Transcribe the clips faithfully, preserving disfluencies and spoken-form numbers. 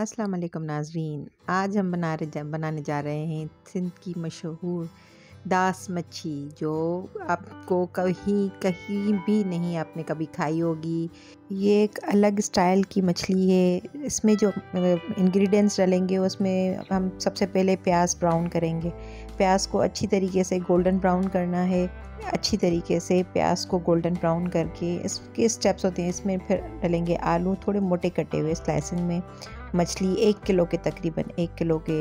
अस्सलाम वालेकुम नाज़रीन, आज हम बना रहे बनाने जा रहे हैं सिंध की मशहूर दास मच्छी, जो आपको कहीं कहीं भी नहीं आपने कभी खाई होगी। ये एक अलग स्टाइल की मछली है। इसमें जो इंग्रेडिएंट्स डालेंगे उसमें हम सबसे पहले प्याज ब्राउन करेंगे। प्याज को अच्छी तरीके से गोल्डन ब्राउन करना है। अच्छी तरीके से प्याज को गोल्डन ब्राउन करके इसके स्टेप्स होते हैं। इसमें फिर डालेंगे आलू, थोड़े मोटे कटे हुए स्लाइसिंग में। मछली एक किलो के तकरीबन एक किलो के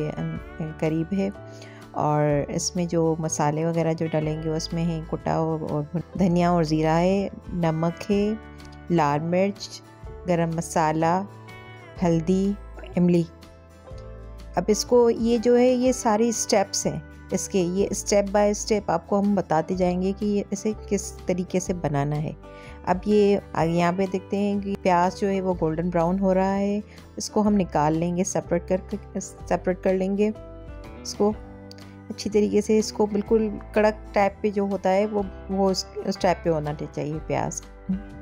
करीब है। और इसमें जो मसाले वगैरह जो डालेंगे उसमें है कुटा और धनिया और ज़ीरा है, नमक है, लाल मिर्च, गरम मसाला, हल्दी, इमली। अब इसको ये जो है ये सारी स्टेप्स हैं इसके। ये स्टेप बाय स्टेप आपको हम बताते जाएंगे कि ये इसे किस तरीके से बनाना है। अब ये यहाँ पे देखते हैं कि प्याज जो है वो गोल्डन ब्राउन हो रहा है। इसको हम निकाल लेंगे, सेपरेट कर सेपरेट कर लेंगे इसको अच्छी तरीके से। इसको बिल्कुल कड़क टाइप पे जो होता है वो वो उस टाइप पे होना चाहिए। प्याज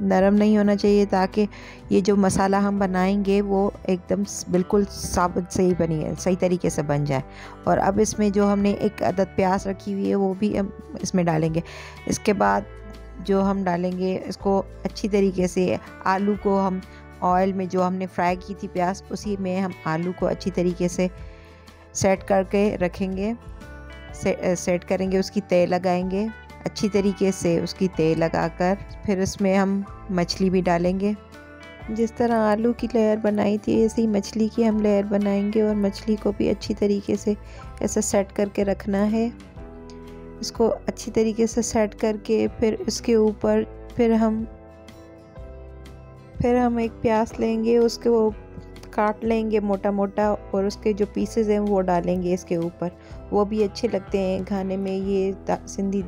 नरम नहीं होना चाहिए ताकि ये जो मसाला हम बनाएंगे वो एकदम बिल्कुल साबुत सही बनिए, सही तरीके से बन जाए। और अब इसमें जो हमने एक अदद प्याज रखी हुई है वो भी हम इसमें डालेंगे। इसके बाद जो हम डालेंगे इसको अच्छी तरीके से, आलू को हम ऑयल में जो हमने फ्राई की थी प्याज, उसी में हम आलू को अच्छी तरीके से सेट करके रखेंगे। से, सेट करेंगे, उसकी तय लगाएंगे अच्छी तरीके से। उसकी तय लगाकर फिर उसमें हम मछली भी डालेंगे। जिस तरह आलू की लेयर बनाई थी ऐसे ही मछली की हम लेयर बनाएंगे। और मछली को भी अच्छी तरीके से ऐसा सेट करके रखना है। इसको अच्छी तरीके से सेट करके फिर उसके ऊपर फिर हम फिर हम एक प्याज लेंगे, उसके वो काट लेंगे मोटा मोटा, और उसके जो पीसेज हैं वो डालेंगे इसके ऊपर। वो भी अच्छे लगते हैं खाने में। ये दा, सिंधी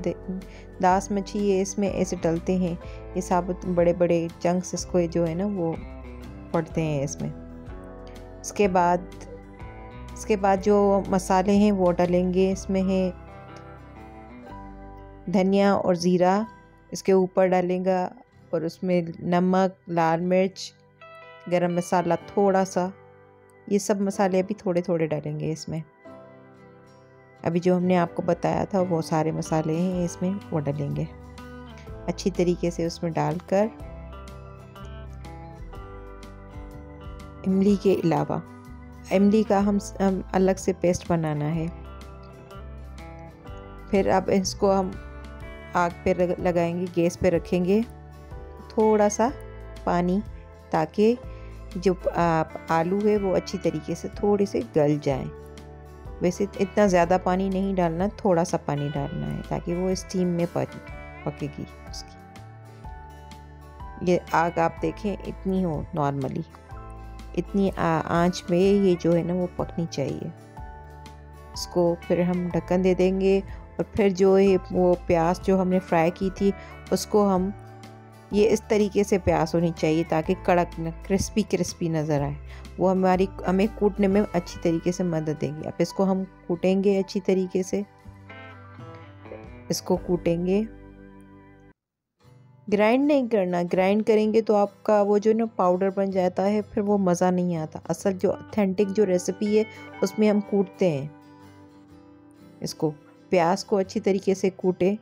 दास मच्छी ये इसमें ऐसे डलते हैं। ये साबुत बड़े बड़े चंक्स इसको जो है ना वो पड़ते हैं इसमें। इसके बाद इसके बाद जो मसाले हैं वो डालेंगे। इसमें है धनिया और ज़ीरा, इसके ऊपर डालेंगे। और उसमें नमक, लाल मिर्च, गरम मसाला थोड़ा सा, ये सब मसाले अभी थोड़े थोड़े डालेंगे इसमें। अभी जो हमने आपको बताया था वो सारे मसाले हैं इसमें, वो डालेंगे अच्छी तरीके से। उसमें डालकर इमली के अलावा इमली का हम, हम अलग से पेस्ट बनाना है। फिर अब इसको हम आग पे लगाएंगे, गैस पे रखेंगे। थोड़ा सा पानी ताकि जो आलू है वो अच्छी तरीके से थोड़े से गल जाए। वैसे इतना ज़्यादा पानी नहीं डालना, थोड़ा सा पानी डालना है ताकि वो स्टीम में पकेगी उसकी। ये आग आप देखें इतनी हो, नॉर्मली इतनी आंच में ये जो है ना वो पकनी चाहिए। इसको फिर हम ढक्कन दे देंगे। और फिर जो है वो प्याज जो हमने फ्राई की थी उसको हम, ये इस तरीके से प्याज होनी चाहिए ताकि कड़क न, क्रिस्पी क्रिस्पी नज़र आए। वो हमारी हमें कूटने में अच्छी तरीके से मदद देंगे। अब इसको हम कूटेंगे अच्छी तरीके से, इसको कूटेंगे। ग्राइंड नहीं करना, ग्राइंड करेंगे तो आपका वो जो ना पाउडर बन जाता है, फिर वो मज़ा नहीं आता। असल जो ऑथेंटिक जो रेसिपी है उसमें हम कूटते हैं इसको। प्याज को अच्छी तरीके से कूटें,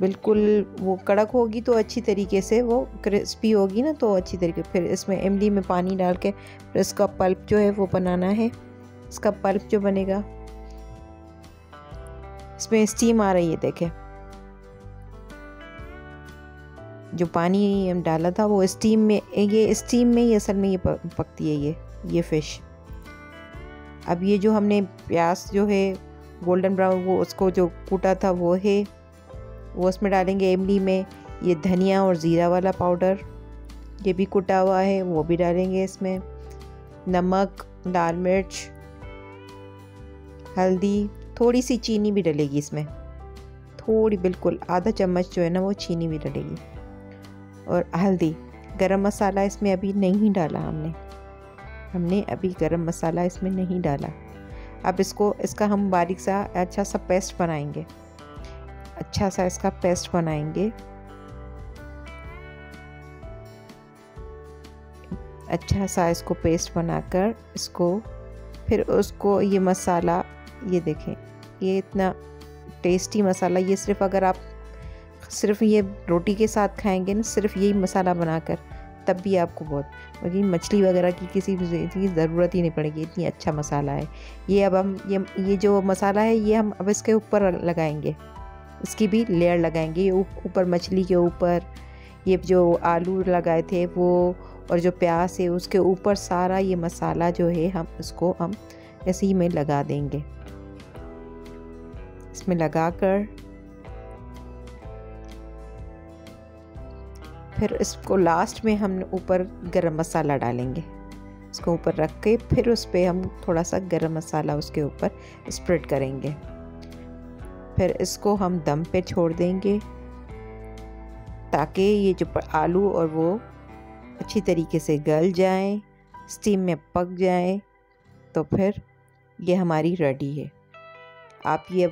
बिल्कुल वो कड़क होगी तो अच्छी तरीके से वो क्रिस्पी होगी ना, तो अच्छी तरीके। फिर इसमें इमली में पानी डाल के फिर इसका पल्प जो है वो बनाना है। इसका पल्प जो बनेगा, इसमें स्टीम आ रही है देखें। जो पानी हम डाला था वो स्टीम में, ये स्टीम में ही असल में ये पकती है ये ये फिश। अब ये जो हमने प्याज जो है गोल्डन ब्राउन, वो उसको जो कूटा था वो है, वो उसमें डालेंगे। इमली में ये धनिया और ज़ीरा वाला पाउडर ये भी कुटा हुआ है, वो भी डालेंगे। इसमें नमक, लाल मिर्च, हल्दी, थोड़ी सी चीनी भी डलेगी इसमें, थोड़ी बिल्कुल आधा चम्मच जो है ना वो चीनी भी डलेगी। और हल्दी, गरम मसाला इसमें अभी नहीं डाला हमने हमने अभी गरम मसाला इसमें नहीं डाला। अब इसको इसका हम बारीक सा अच्छा सा पेस्ट बनाएंगे, अच्छा सा इसका पेस्ट बनाएंगे। अच्छा सा इसको पेस्ट बनाकर इसको फिर उसको ये मसाला, ये देखें ये इतना टेस्टी मसाला, ये सिर्फ अगर आप सिर्फ ये रोटी के साथ खाएंगे ना, सिर्फ यही मसाला बनाकर, तब भी आपको बहुत, क्योंकि मछली वगैरह की किसी की ज़रूरत ही नहीं पड़ेगी, इतनी अच्छा मसाला है ये। अब हम ये ये जो मसाला है ये हम अब इसके ऊपर लगाएंगे, इसकी भी लेयर लगाएंगे, ऊपर मछली के ऊपर, ये जो आलू लगाए थे वो और जो प्याज है उसके ऊपर सारा ये मसाला जो है हम इसको हम ऐसे ही में लगा देंगे, इसमें लगाकर फिर इसको लास्ट में हम ऊपर गरम मसाला डालेंगे, इसको ऊपर रख के फिर उस पर हम थोड़ा सा गरम मसाला उसके ऊपर स्प्रेड करेंगे, फिर इसको हम दम पे छोड़ देंगे ताकि ये जो आलू और वो अच्छी तरीके से गल जाएं, स्टीम में पक जाएं। तो फिर ये हमारी रेडी है। आप ये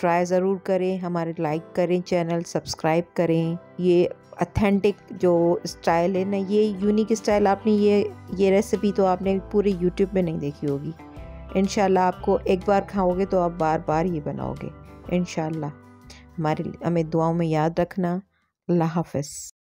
ट्राई ज़रूर करें, हमारे लाइक करें, चैनल सब्सक्राइब करें। ये ऑथेंटिक जो स्टाइल है ना, ये यूनिक स्टाइल, आपने ये ये रेसिपी तो आपने पूरे यूट्यूब में नहीं देखी होगी। इंशाल्लाह आपको एक बार खाओगे तो आप बार बार ये बनाओगे इंशाल्लाह। हमारे हमें दुआओं में याद रखना। अल्लाह हाफ़िज़।